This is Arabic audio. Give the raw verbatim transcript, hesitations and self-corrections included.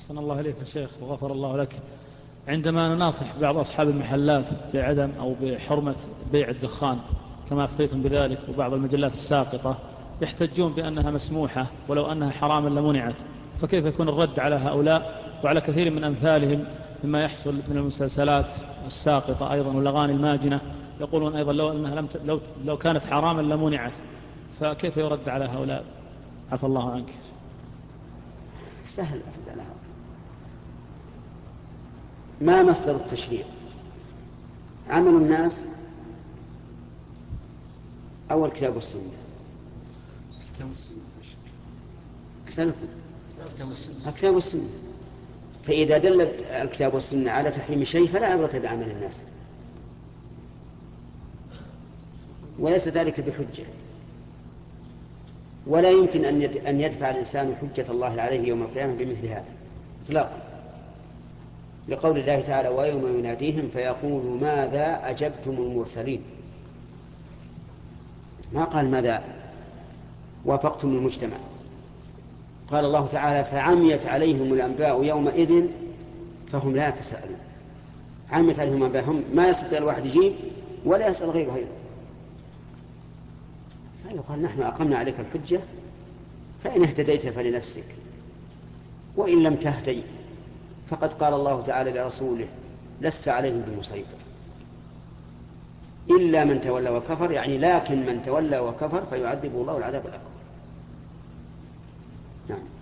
أحسن الله إليك يا شيخ وغفر الله لك. عندما نناصح بعض أصحاب المحلات بعدم أو بحرمة بيع الدخان كما أفتيتم بذلك وبعض المجلات الساقطة يحتجون بأنها مسموحة ولو أنها حراما لمنعت، فكيف يكون الرد على هؤلاء وعلى كثير من أمثالهم مما يحصل من المسلسلات الساقطة أيضا والأغاني الماجنة؟ يقولون أيضا لو أنها لم ت... لو... لو كانت حراما لمنعت، فكيف يرد على هؤلاء؟ عفى الله عنك. سهل أفضلها. ما مصدر التشريع؟ عمل الناس أو الكتاب والسنة؟ الكتاب والسنة. أسألكم. الكتاب والسنة. فإذا دل الكتاب والسنة على تحريم شيء فلا عبرة بعمل الناس، وليس ذلك بحجة، ولا يمكن أن يدفع الإنسان حجة الله عليه يوم القيامة بمثل هذا إطلاقا، لقول الله تعالى ويوم يناديهم فيقول ماذا أجبتم المرسلين، ما قال ماذا وافقتم المجتمع. قال الله تعالى فعميت عليهم الأنباء يومئذ فهم لا يتساءلون. عميت عليهم الأنباء، هم ما يستطيع الواحد يجيب ولا يسأل غيره أيضا. قال نحن أقمنا عليك الحجة فإن اهتديت فلنفسك وإن لم تهتدي فقد قال الله تعالى لرسوله لست عليهم بمسيطر إلا من تولى وكفر، يعني لكن من تولى وكفر فيعذبه الله العذاب الأكبر. نعم.